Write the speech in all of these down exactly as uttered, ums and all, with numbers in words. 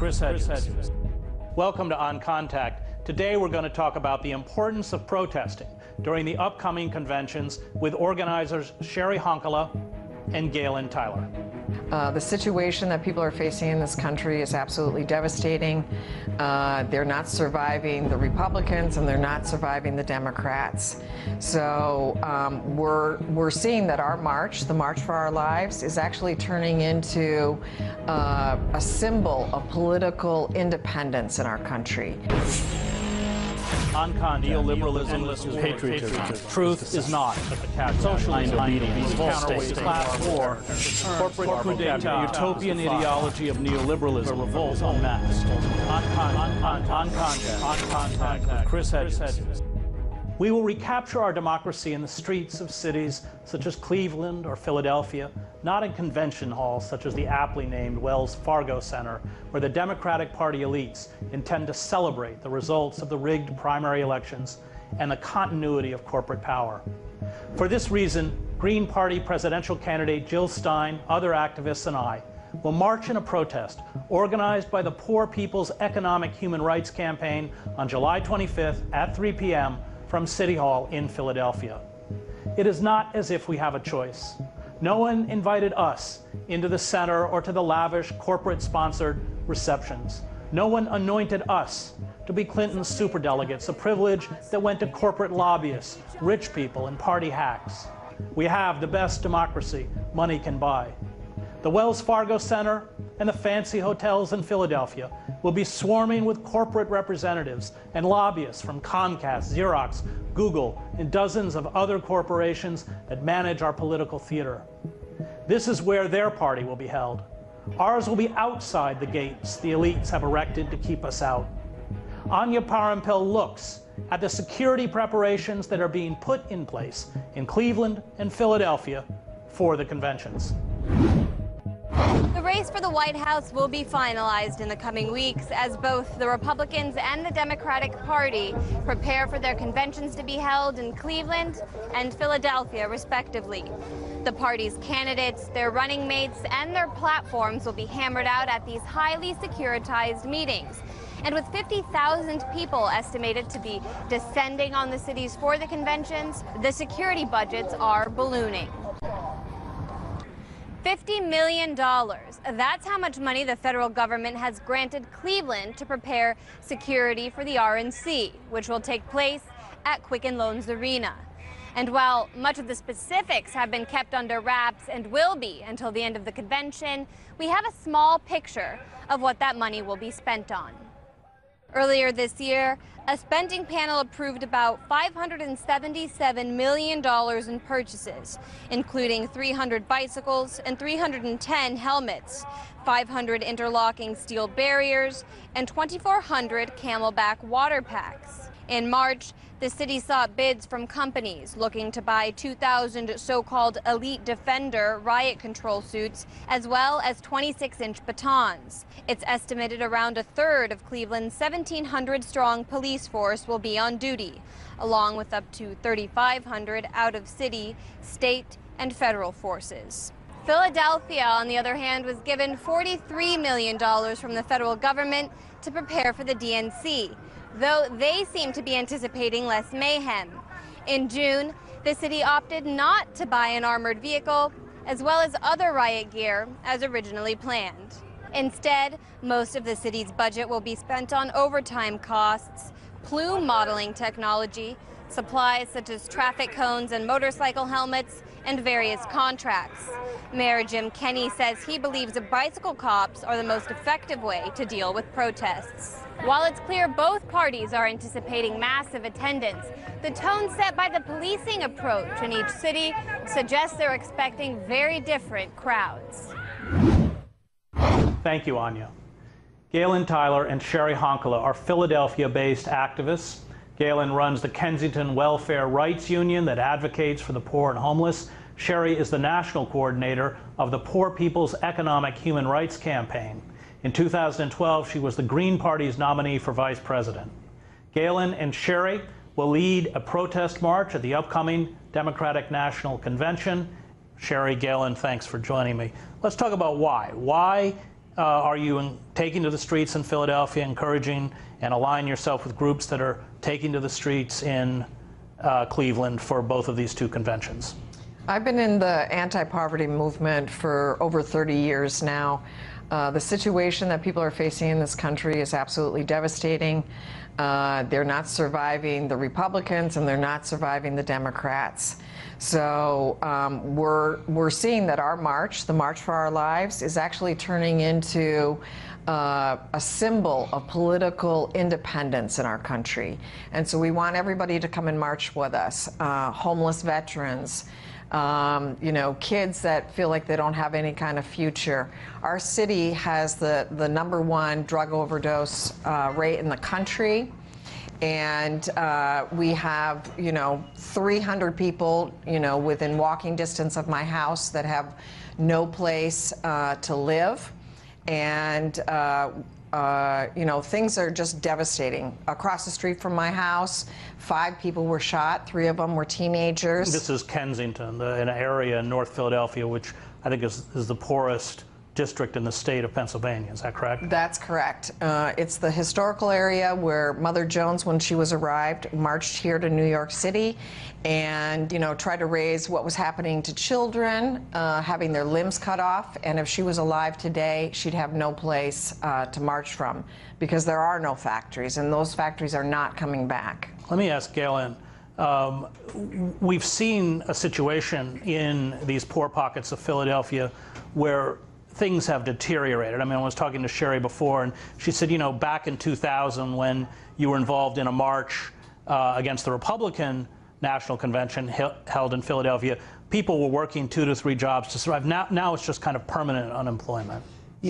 Chris Hedges. Chris Hedges. Welcome to On Contact. Today we're going to talk about the importance of protesting during the upcoming conventions with organizers Cheri Honkala and Galen Tyler. Uh, the situation that people are facing in this country is absolutely devastating. Uh, they're not surviving the Republicans, and they're not surviving the Democrats. So um, we're we're seeing that our march, the March for Our Lives, is actually turning into uh, a symbol of political independence in our country. On Contact, neoliberalism is patriotism. patriotism. Truth is not attack. Socialism, counterweight, class war, corporate, corporate data, utopian ideology of neoliberalism revolts on mass. On Contact, On Contact, On Contact with Chris Hedges. We will recapture our democracy in the streets of cities such as Cleveland or Philadelphia, not in convention halls such as the aptly named Wells Fargo Center, where the Democratic Party elites intend to celebrate the results of the rigged primary elections and the continuity of corporate power. For this reason, Green Party presidential candidate Jill Stein, other activists, and I will march in a protest organized by the Poor People's Economic Human Rights Campaign on July twenty-fifth at three p m from City Hall in Philadelphia. It is not as if we have a choice. No one invited us into the center or to the lavish corporate-sponsored receptions. No one anointed us to be Clinton's superdelegates, a privilege that went to corporate lobbyists, rich people, and party hacks. We have the best democracy money can buy. The Wells Fargo Center and the fancy hotels in Philadelphia will be swarming with corporate representatives and lobbyists from Comcast, Xerox, Google, and dozens of other corporations that manage our political theater. This is where their party will be held. Ours will be outside the gates the elites have erected to keep us out. Anya Parampil looks at the security preparations that are being put in place in Cleveland and Philadelphia for the conventions. The race for the White House will be finalized in the coming weeks as both the Republicans and the Democratic Party prepare for their conventions to be held in Cleveland and Philadelphia, respectively. The party's candidates, their running mates, and their platforms will be hammered out at these highly securitized meetings. And with fifty thousand people estimated to be descending on the cities for the conventions, the security budgets are ballooning. fifty million dollars. That's how much money the federal government has granted Cleveland to prepare security for the R N C, which will take place at Quicken Loans Arena. And while much of the specifics have been kept under wraps and will be until the end of the convention, we have a small picture of what that money will be spent on. Earlier this year, a spending panel approved about five hundred seventy-seven million dollars in purchases, including three hundred bicycles and three hundred ten helmets, five hundred interlocking steel barriers, and twenty-four hundred Camelback water packs. In March, the city sought bids from companies looking to buy two thousand so-called elite defender riot control suits, as well as twenty-six inch batons. It's estimated around a third of Cleveland's seventeen hundred strong police force will be on duty, along with up to thirty-five hundred out-of-city, state, and federal forces. Philadelphia, on the other hand, was given forty-three million dollars from the federal government to prepare for the D N C, though they seem to be anticipating less mayhem. In June, the city opted not to buy an armored vehicle, as well as other riot gear, as originally planned. Instead, most of the city's budget will be spent on overtime costs, plume modeling technology, supplies such as traffic cones and motorcycle helmets, and various contracts. Mayor Jim Kenney says he believes that bicycle cops are the most effective way to deal with protests. While it's clear both parties are anticipating massive attendance, the tone set by the policing approach in each city suggests they're expecting very different crowds. Thank you, Anya. Galen Tyler and Cheri Honkala are Philadelphia-based activists. Galen runs the Kensington Welfare Rights Union that advocates for the poor and homeless. Cheri is the national coordinator of the Poor People's Economic Human Rights Campaign. In two thousand twelve, she was the Green Party's nominee for vice president. Galen and Cheri will lead a protest march at the upcoming Democratic National Convention. Cheri, Galen, thanks for joining me. Let's talk about why. Why uh, are you in taking to the streets in Philadelphia, encouraging and align yourself with groups that are taking to the streets in uh, Cleveland for both of these two conventions? I've been in the anti-poverty movement for over thirty years now. Uh, the situation that people are facing in this country is absolutely devastating. Uh, they're not surviving the Republicans, and they're not surviving the Democrats. So um, we're we're seeing that our march, the March for Our Lives, is actually turning into uh, a symbol of political independence in our country. And so we want everybody to come and march with us, uh, homeless veterans, Um, you know, kids that feel like they don't have any kind of future. Our city has the, the number one drug overdose uh, rate in the country. And uh, we have, you know, three hundred people, you know, within walking distance of my house that have no place uh, to live. And, uh, uh, you know, things are just devastating. Across the street from my house, five people were shot. Three of them were teenagers. This is Kensington, the, an area in North Philadelphia, which I think is, is the poorest district in the state of Pennsylvania. Is that correct? That's correct. Uh, it's the historical area where Mother Jones, when she was arrived, marched here to New York City and, you know, tried to raise what was happening to children, uh, having their limbs cut off. And if she was alive today, she'd have no place uh, to march from, because there are no factories, and those factories are not coming back. Let me ask Galen. Um, we've seen a situation in these poor pockets of Philadelphia where things have deteriorated. I mean, I was talking to Cheri before, and she said, you know, back in two thousand, when you were involved in a march uh, against the Republican National Convention he held in Philadelphia, people were working two to three jobs to survive. Now, now it's just kind of permanent unemployment.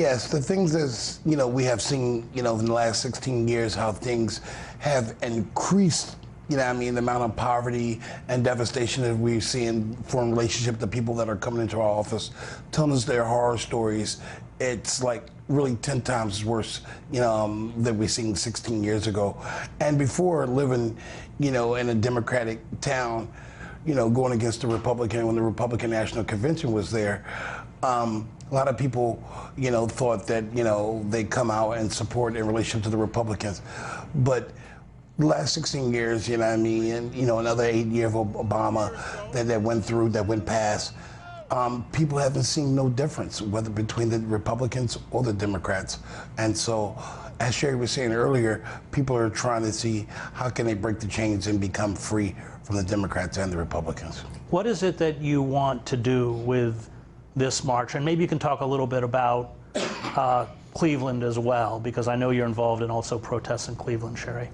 Yes, the things is, you know, we have seen, you know, in the last sixteen years, how things have increased. You know, I mean, the amount of poverty and devastation that we see in foreign relationship to people that are coming into our office, telling us their horror stories. It's like really ten times worse, you know, um, than we seen sixteen years ago. And before, living, you know, in a Democratic town, you know, going against the Republican, when the Republican National Convention was there, um, a lot of people, you know, thought that, you know, they come out and support in relation to the Republicans. But last sixteen years, you know what I mean, and, you know, another eight year of Obama that, that went through, that went past, um, people haven't seen no difference, whether between the Republicans or the Democrats. And so, as Cheri was saying earlier, people are trying to see how can they break the chains and become free from the Democrats and the Republicans. What is it that you want to do with this march? And maybe you can talk a little bit about uh, Cleveland as well, because I know you're involved in also protests in Cleveland, Cheri.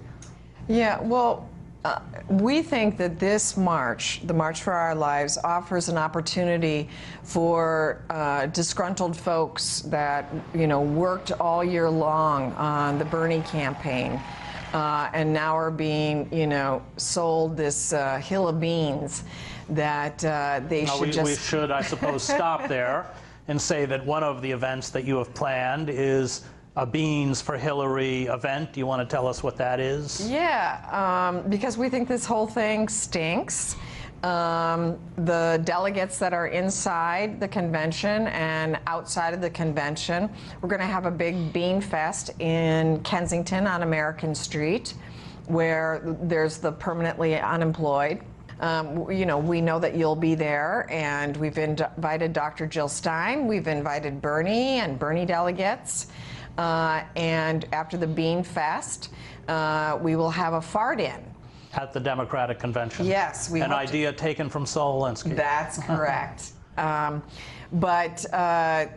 Yeah, well, uh, we think that this march, the March for Our Lives, offers an opportunity for uh, disgruntled folks that, you know, worked all year long on the Bernie campaign uh, and now are being, you know, sold this uh, hill of beans that uh, they now should we, just... We should, I suppose, stop there and say that one of the events that you have planned is a Beans for Hillary event. Do you want to tell us what that is? Yeah, um, because we think this whole thing stinks. Um, the delegates that are inside the convention and outside of the convention, we're going to have a big bean fest in Kensington on American Street, where there's the permanently unemployed. Um, you know, we know that you'll be there, and we've invited Doctor Jill Stein, we've invited Bernie and Bernie delegates. Uh, and after the Bean Fest, uh, we will have a fart-in. At the Democratic Convention. Yes. We An idea to... taken from Saul Alinsky. That's correct. um, but uh,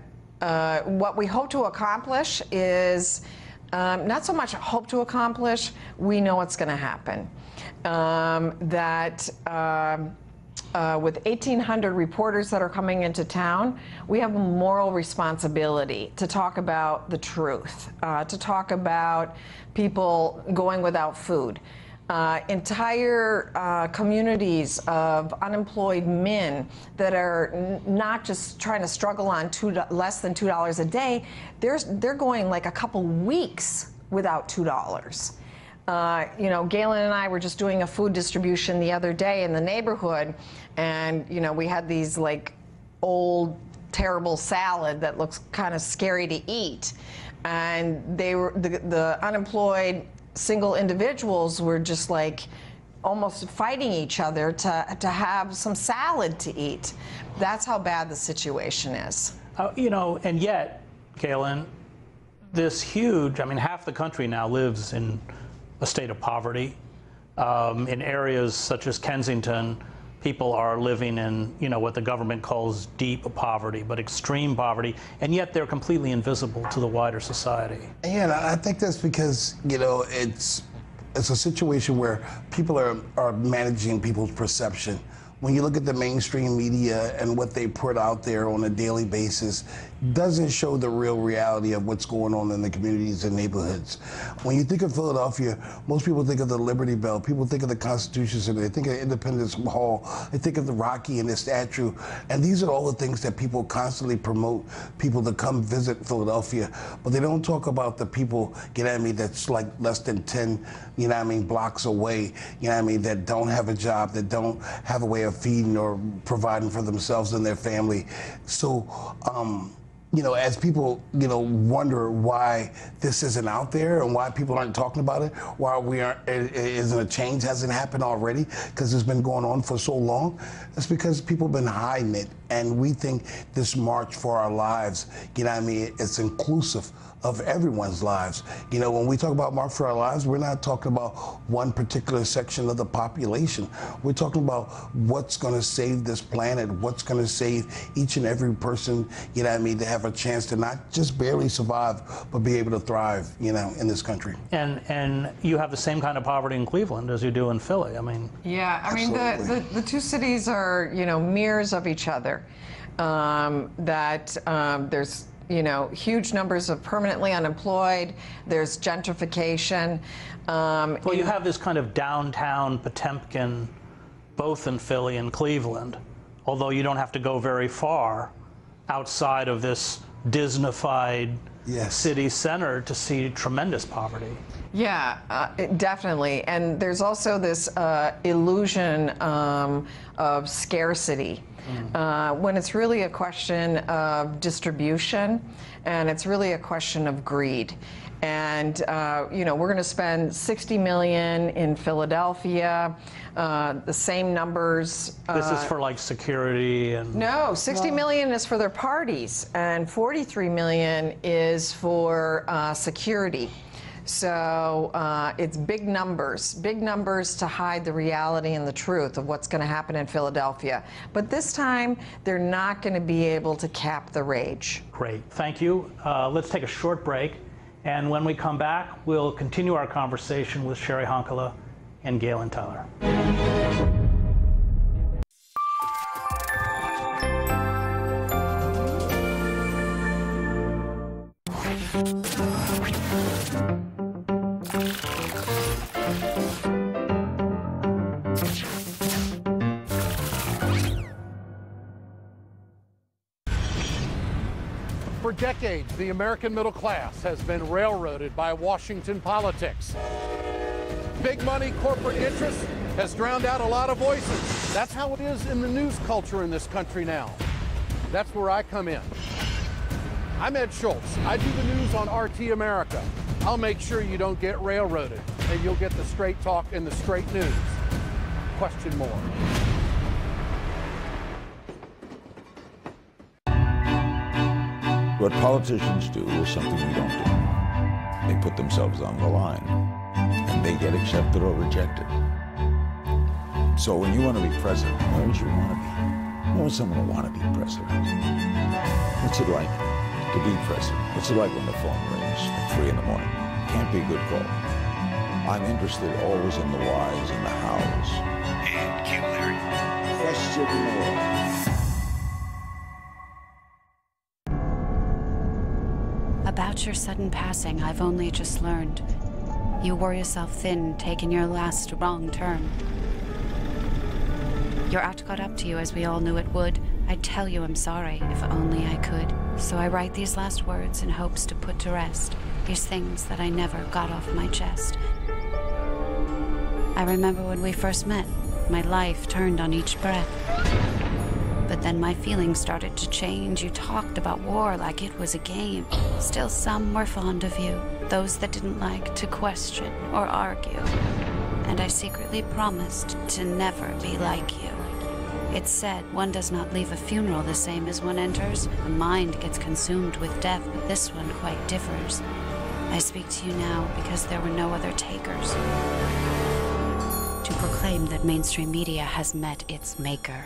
uh, what we hope to accomplish is um, not so much hope to accomplish, we know what's going to happen. Um, that um, uh, with eighteen hundred reporters that are coming into town, we have a moral responsibility to talk about the truth, uh, to talk about people going without food. Uh, entire uh, communities of unemployed men that are n not just trying to struggle on two less than two dollars a day, they're, they're going like a couple weeks without two dollars. Uh, you know, Galen and I were just doing a food distribution the other day in the neighborhood, and, you know, we had these, like, old terrible salad that looks kind of scary to eat. And they were, the, the unemployed single individuals were just like almost fighting each other to, to have some salad to eat. That's how bad the situation is. Uh, you know, and yet, Galen, this huge, I mean, half the country now lives in a state of poverty. Um, in areas such as Kensington, people are living in, you know, what the government calls deep poverty, but extreme poverty, and yet they're completely invisible to the wider society. Yeah, and I think that's because, you know, it's it's a situation where people are, are managing people's perception. When you look at the mainstream media and what they put out there on a daily basis, doesn't show the real reality of what's going on in the communities and neighborhoods. When you think of Philadelphia, most people think of the Liberty Bell, people think of the Constitution Center, they think of Independence Hall, they think of the Rocky and the statue, and these are all the things that people constantly promote, people to come visit Philadelphia, but they don't talk about the people, you know what I mean, that's like less than ten, you know what I mean, blocks away, you know what I mean, that don't have a job, that don't have a way of feeding or providing for themselves and their family. So, um, you know, as people, you know, wonder why this isn't out there and why people aren't talking about it, why we aren't, it, it isn't a change, hasn't happened already, because it's been going on for so long, it's because people have been hiding it. And we think this March for Our Lives, you know what I mean, it's inclusive of everyone's lives. You know, when we talk about March for Our Lives, we're not talking about one particular section of the population. We're talking about what's gonna save this planet, what's gonna save each and every person, you know what I mean, to have a chance to not just barely survive, but be able to thrive, you know, in this country. And and you have the same kind of poverty in Cleveland as you do in Philly, I mean. Yeah, I mean, the, the, the two cities are, you know, mirrors of each other. Um, that um, there's, you know, huge numbers of permanently unemployed. There's gentrification. Um, well, you have this kind of downtown Potemkin, both in Philly and Cleveland, although you don't have to go very far outside of this Disneyfied yes. city center to see tremendous poverty. Yeah, uh, definitely. And there's also this uh, illusion um, of scarcity. Uh, when it's really a question of distribution, and it's really a question of greed. And, uh, you know, we're going to spend sixty million dollars in Philadelphia, uh, the same numbers. Uh, this is for, like, security and... No, sixty million dollars is for their parties, and forty-three million dollars is for uh, security. So uh, it's big numbers, big numbers to hide the reality and the truth of what's going to happen in Philadelphia. But this time, they're not going to be able to cap the rage. Great. Thank you. Uh, let's take a short break. And when we come back, we'll continue our conversation with Cheri Honkala and Galen Tyler. For decades, the American middle class has been railroaded by Washington politics. Big money corporate interest has drowned out a lot of voices. That's how it is in the news culture in this country now. That's where I come in. I'm Ed Schultz. I do the news on R T America. I'll make sure you don't get railroaded, and you'll get the straight talk and the straight news. Question more. What politicians do is something we don't do. They put themselves on the line, and they get accepted or rejected. So when you want to be president, where would you want to be? Where would someone want to be president? What's it like to be president? What's it like when the phone rings at three in the morning? Can't be a good call. I'm interested always in the whys and the hows. And Q Larry. Question more. About your sudden passing, I've only just learned. You wore yourself thin, taking your last wrong turn. Your act got up to you as we all knew it would. I'd tell you I'm sorry, if only I could. So I write these last words in hopes to put to rest these things that I never got off my chest. I remember when we first met, my life turned on each breath. But But then my feelings started to change. You talked about war like it was a game. Still, some were fond of you, those that didn't like to question or argue. And I secretly promised to never be like you. It's said one does not leave a funeral the same as one enters. The mind gets consumed with death, but this one quite differs. I speak to you now because there were no other takers. To proclaim that mainstream media has met its maker.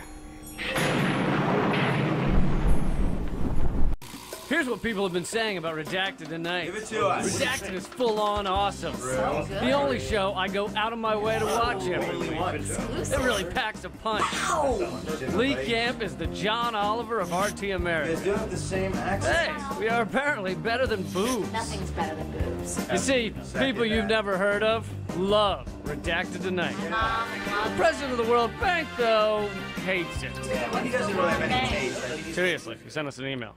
Here's what people have been saying about Redacted Tonight. Give it to us. Redacted is full-on awesome. So good. The only show I go out of my way to watch every week. It really packs a punch. Ow. Lee Camp is the John Oliver of R T America. They do have the same accent. Hey, we are apparently better than boobs. Nothing's better than boobs. You see, people you've never heard of love Redacted Tonight. Yeah. The president of the World Bank, though, hates it. Yeah, well, he doesn't really have any taste. Seriously, you send us an email.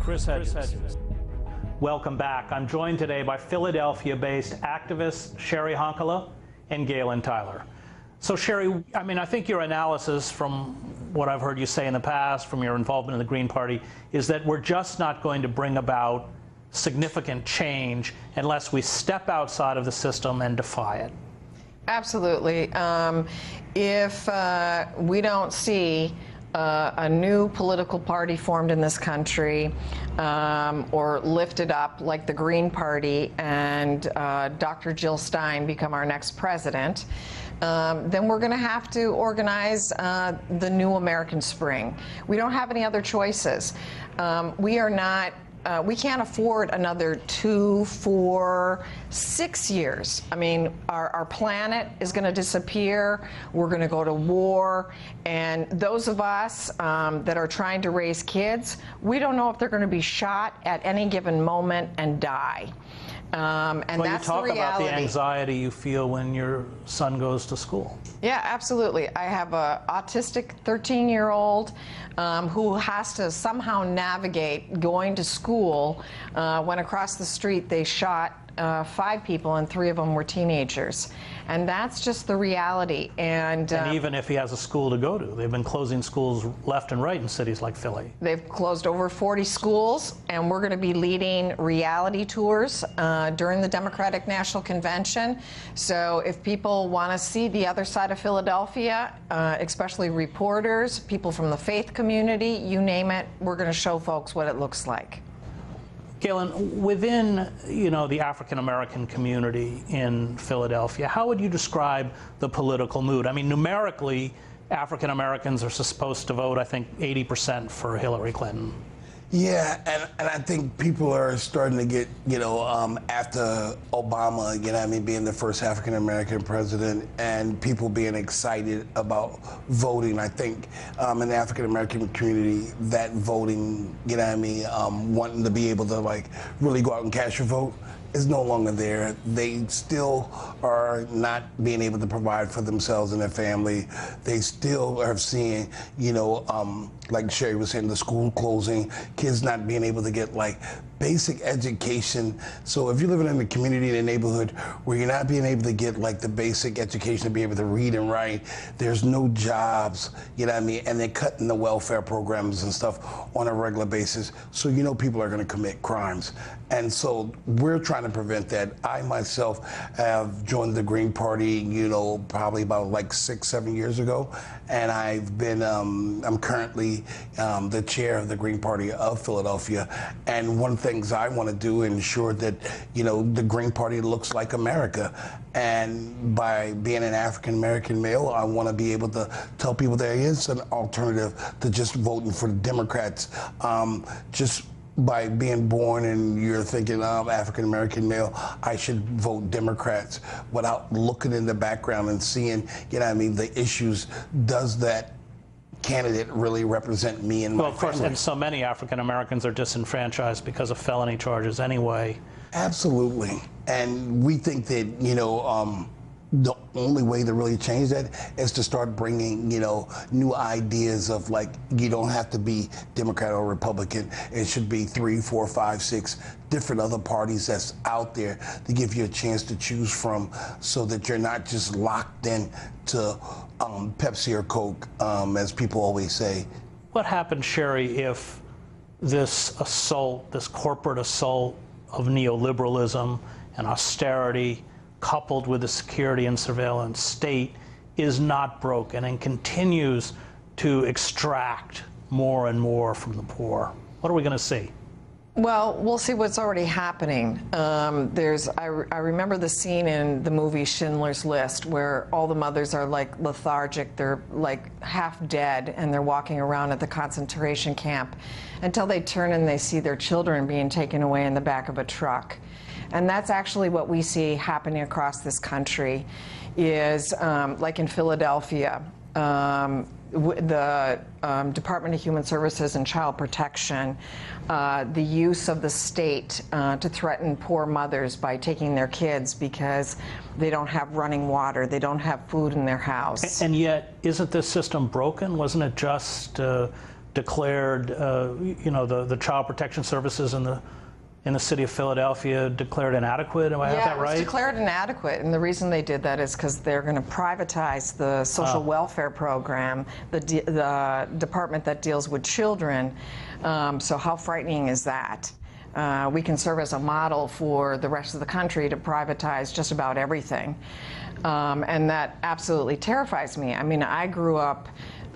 Chris Hedges. Chris Hedges. Welcome back. I'm joined today by Philadelphia-based activists Cheri Honkala and Galen Tyler. So, Cheri, I mean, I think your analysis from what I've heard you say in the past, from your involvement in the Green Party, is that we're just not going to bring about significant change unless we step outside of the system and defy it. Absolutely. Um, if uh, we don't see Uh, a new political party formed in this country um, or lifted up like the Green Party and uh, Doctor Jill Stein become our next president, um, then we're going to have to organize uh, the new American Spring. We don't have any other choices. Um, we are not Uh, we can't afford another two, four, six years. I mean, our, our planet is going to disappear. We're going to go to war. And those of us um, that are trying to raise kids, we don't know if they're going to be shot at any given moment and die. Um, and well, that's you talk the about the anxiety you feel when your son goes to school. Yeah, absolutely. I have an autistic thirteen-year-old um, who has to somehow navigate going to school uh, when across the street they shot uh, five people and three of them were teenagers. And that's just the reality. And, and um, even if he has a school to go to, they've been closing schools left and right in cities like Philly. They've closed over forty schools, and we're going to be leading reality tours uh, during the Democratic National Convention. So if people want to see the other side of Philadelphia, uh, especially reporters, people from the faith community, you name it, we're going to show folks what it looks like. Galen, within, you know, the African-American community in Philadelphia, how would you describe the political mood? I mean, numerically, African-Americans are supposed to vote, I think, eighty percent for Hillary Clinton. Yeah, and, and I think people are starting to get, you know, um, after Obama, you know, I mean, being the first African-American president and people being excited about voting, I think um, in the African-American community, that voting, you know, I mean, um, wanting to be able to, like, really go out and cast your vote is no longer there. They still are not being able to provide for themselves and their family. They still are seeing, you know, um, like Cheri was saying, the school closing, kids not being able to get, like, basic education. So if you're living in a community, in a neighborhood where you're not being able to get, like, the basic education to be able to read and write, there's no jobs, you know what I mean? And they're cutting the welfare programs and stuff on a regular basis. So you know people are going to commit crimes. And so we're trying to prevent that. I myself have joined the Green Party, you know, probably about like six, seven years ago. And I've been, um, I'm currently um, the chair of the Green Party of Philadelphia. And one of the things I want to do is ensure that, you know, the Green Party looks like America. And by being an African-American male, I want to be able to tell people there is an alternative to just voting for the Democrats. Um, just by being born and you're thinking, I'm African-American male, I should vote Democrats, without looking in the background and seeing, you know what I mean, the issues. Does that candidate really represent me and my family? Well, of course, and so many African-Americans are disenfranchised because of felony charges anyway. Absolutely. And we think that, you know, um, the only way to really change that is to start bringing, you know, new ideas of, like, you don't have to be Democrat or Republican. It should be three, four, five, six different other parties that's out there to give you a chance to choose from, so that you're not just locked in to um, Pepsi or Coke, um, as people always say. What happened, Cheri, if this assault, this corporate assault of neoliberalism and austerity, coupled with the security and surveillance state, is not broken and continues to extract more and more from the poor? What are we going to see? Well, we'll see what's already happening. Um, there's, I, re I remember the scene in the movie Schindler's List where all the mothers are like lethargic, they're like half dead, and they're walking around at the concentration camp until they turn and they see their children being taken away in the back of a truck. And that's actually what we see happening across this country, is um, like in Philadelphia, um, the um, Department of Human Services and Child Protection, uh, the use of the state uh, to threaten poor mothers by taking their kids because they don't have running water, they don't have food in their house. And yet, isn't this system broken? Wasn't it just uh, declared, uh, you know, the, the Child Protection Services and the in the city of Philadelphia declared inadequate? Am I yeah, have that right? Yeah, declared inadequate, and the reason they did that is because they're going to privatize the social oh. welfare program, the, de the department that deals with children. Um, so how frightening is that? Uh, we can serve as a model for the rest of the country to privatize just about everything. Um, and that absolutely terrifies me. I mean, I grew up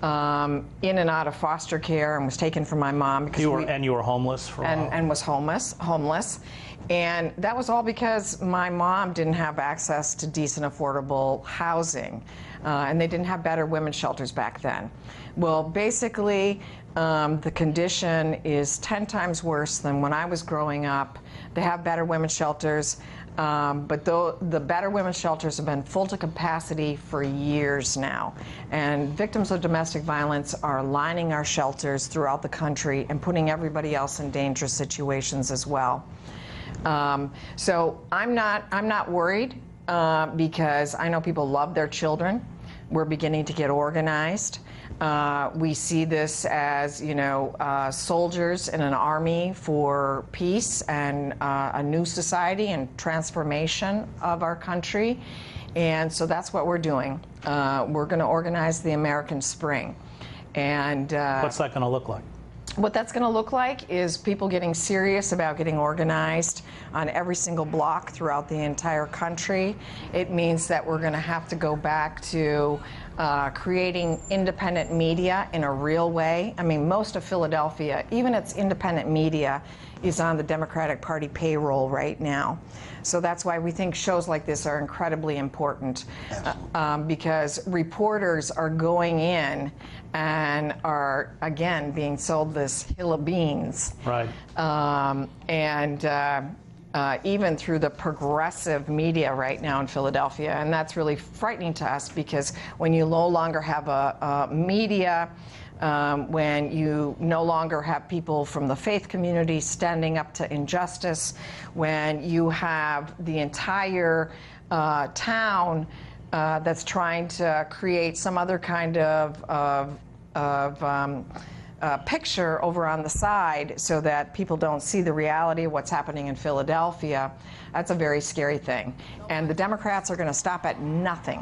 Um, in and out of foster care, and was taken from my mom. Because you were, we, and you were homeless for a while. And, and was homeless, homeless. And that was all because my mom didn't have access to decent, affordable housing. Uh, and they didn't have better women's shelters back then. Well, basically, um, the condition is ten times worse than when I was growing up. They have better women's shelters. Um, but though the better women's shelters have been full to capacity for years now, and victims of domestic violence are lining our shelters throughout the country and putting everybody else in dangerous situations as well. Um, so I'm not, I'm not worried uh, because I know people love their children. We're beginning to get organized. Uh, we see this as, you know, uh, soldiers in an army for peace and uh, a new society and transformation of our country. And so that's what we're doing. Uh, we're going to organize the American Spring. And uh, what's that going to look like? What that's going to look like is people getting serious about getting organized on every single block throughout the entire country. It means that we're going to have to go back to uh, creating independent media in a real way. I mean, most of Philadelphia, even its independent media, is on the Democratic Party payroll right now. So that's why we think shows like this are incredibly important, uh, um, because reporters are going in and are, again, being sold this hill of beans. Right. Um, and uh, uh, even through the progressive media right now in Philadelphia. And that's really frightening to us, because when you no longer have a, a media, Um, when you no longer have people from the faith community standing up to injustice, when you have the entire uh, town uh, that's trying to create some other kind of, of, of um, uh, picture over on the side so that people don't see the reality of what's happening in Philadelphia, that's a very scary thing. And the Democrats are going to stop at nothing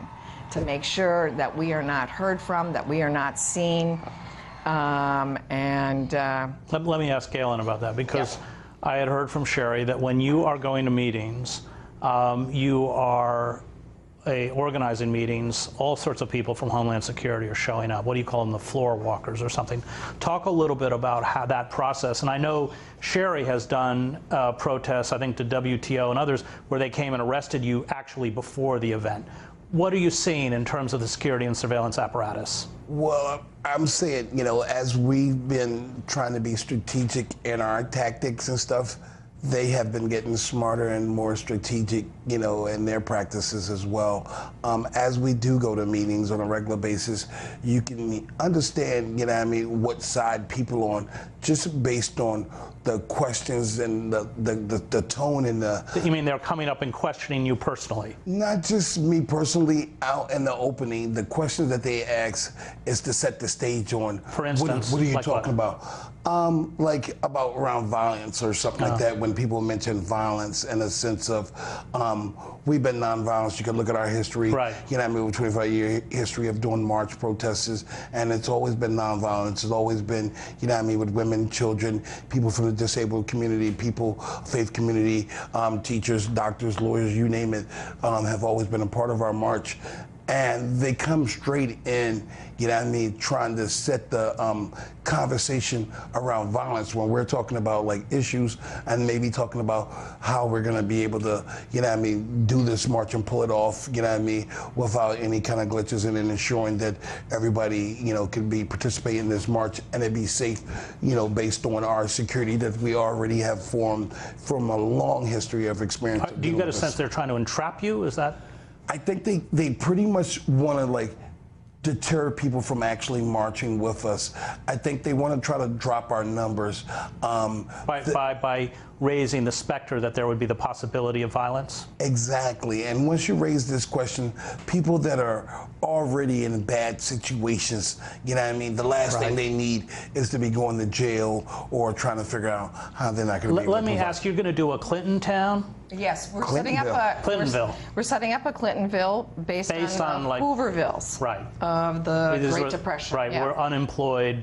to make sure that we are not heard from, that we are not seen. Um, and uh, let, let me ask Galen about that, because yeah. I had heard from Cheri that when you are going to meetings, um, you are a, organizing meetings, all sorts of people from Homeland Security are showing up. What do you call them, the floor walkers or something? Talk a little bit about how that process, and I know Cheri has done uh, protests, I think, to W T O and others, where they came and arrested you actually before the event. What are you seeing in terms of the security and surveillance apparatus? Well, I'm saying, you know, as we've been trying to be strategic in our tactics and stuff, they have been getting smarter and more strategic, you know, in their practices as well. Um, as we do go to meetings on a regular basis, you can understand, you know what I mean, what side people on, just based on the questions and the, the, the, the tone and the... You mean they're coming up and questioning you personally? Not just me personally, out in the opening, the questions that they ask is to set the stage on... For instance? What, what are you like talking what? about? Um, like about around violence or something uh. like that, when people mention violence in a sense of, um, we've been nonviolent. You can look at our history, right. you know what I mean, with twenty-five year history of doing march protests, and it's always been nonviolence. It's always been, you know what I mean, with women, children, people from the disabled community, people, faith community, um, teachers, doctors, lawyers, you name it, um, have always been a part of our march. And they come straight in, you know what I mean, trying to set the um, conversation around violence when we're talking about like issues and maybe talking about how we're gonna be able to, you know what I mean, do this march and pull it off, you know what I mean, without any kind of glitches, and then ensuring that everybody, you know, could be participating in this march and it be safe, you know, based on our security that we already have formed from a long history of experience. Do you get a sense they're trying to entrap you? Is that? I think they, they pretty much want to, like, deter people from actually marching with us. I think they want to try to drop our numbers. Um, by, by, by raising the specter that there would be the possibility of violence? Exactly. And once you raise this question, people that are already in bad situations, you know what I mean, the last right. thing they need is to be going to jail or trying to figure out how they're not going to be able Let to me provide. ask, you're going to do a Clinton town? Yes, we're setting up a Clintonville. We're, we're setting up a Clintonville based, based on, on like, Hoovervilles right. of the Great where, Depression. Right, yeah. we're unemployed,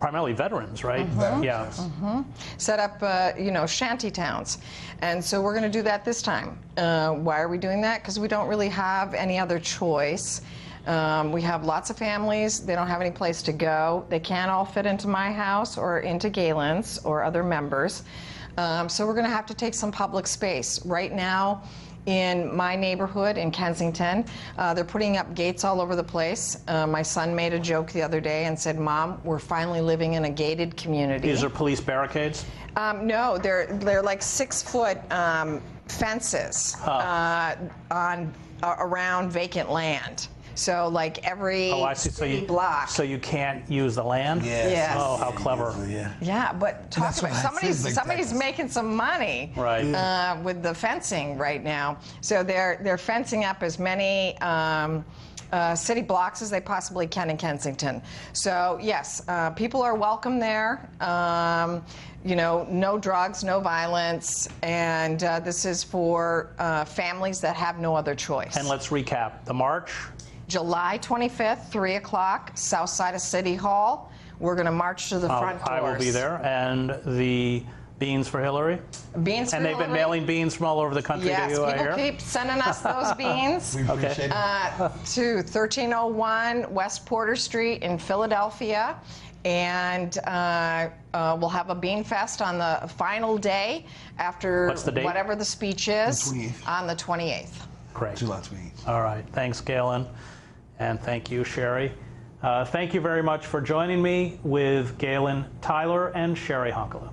primarily veterans, right? Mm-hmm. Yeah. Mm-hmm. Set up, uh, you know, shanty towns, and so we're going to do that this time. Uh, why are we doing that? Because we don't really have any other choice. Um, we have lots of families. They don't have any place to go. They can't all fit into my house or into Galen's or other members. Um, so we're going to have to take some public space. Right now, in my neighborhood in Kensington, uh, they're putting up gates all over the place. Uh, my son made a joke the other day and said, "Mom, we're finally living in a gated community." Is there police barricades? Um, no, they're they're like six foot um, fences huh. uh, on uh, around vacant land. So like every oh, I see. So you, block. So you can't use the land? Yes. yes. Oh, how clever. Yeah, yeah but talk about somebody's, somebody's making some money right. uh, with the fencing right now. So they're, they're fencing up as many um, uh, city blocks as they possibly can in Kensington. So yes, uh, people are welcome there. Um, you know, no drugs, no violence, and uh, this is for uh, families that have no other choice. And let's recap, the march? July twenty-fifth, three o'clock, south side of City Hall. We're going to march to the oh, front doors. I will be there. And the Beans for Hillary? Beans for Hillary. And they've been mailing beans from all over the country yes, to you, I hear? Yes, people keep sending us those beans. We appreciate uh, it. To thirteen oh one West Porter Street in Philadelphia. And uh, uh, we'll have a bean fest on the final day after What's the date? whatever the speech is the on the twenty-eighth. Great. July twenty-eighth. All right. Thanks, Galen. And thank you, Cheri. Uh, thank you very much for joining me with Galen Tyler and Cheri Honkala.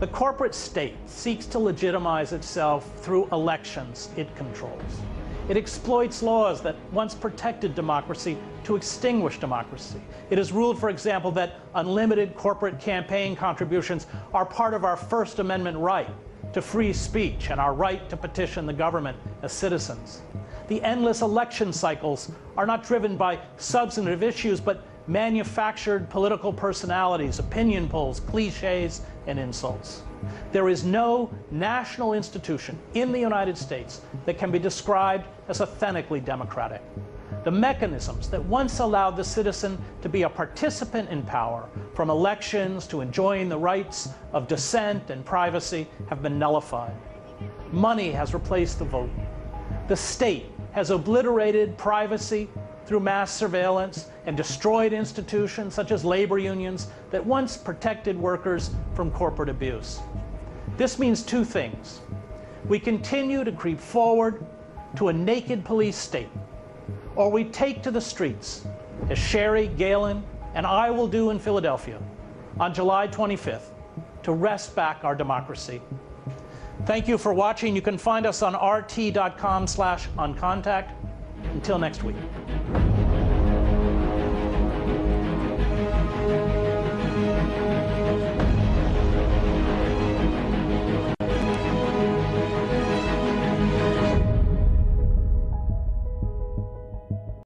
The corporate state seeks to legitimize itself through elections it controls. It exploits laws that once protected democracy to extinguish democracy. It has ruled, for example, that unlimited corporate campaign contributions are part of our First Amendment right to free speech and our right to petition the government as citizens. The endless election cycles are not driven by substantive issues, but manufactured political personalities, opinion polls, cliches, and insults. There is no national institution in the United States that can be described as authentically democratic. The mechanisms that once allowed the citizen to be a participant in power, from elections to enjoying the rights of dissent and privacy, have been nullified. Money has replaced the vote. The state has obliterated privacy through mass surveillance and destroyed institutions such as labor unions that once protected workers from corporate abuse. This means two things. We continue to creep forward to a naked police state, or we take to the streets, as Cheri, Galen, and I will do in Philadelphia on July twenty-fifth, to wrest back our democracy. Thank you for watching. You can find us on R T dot com slash on contact. Until next week.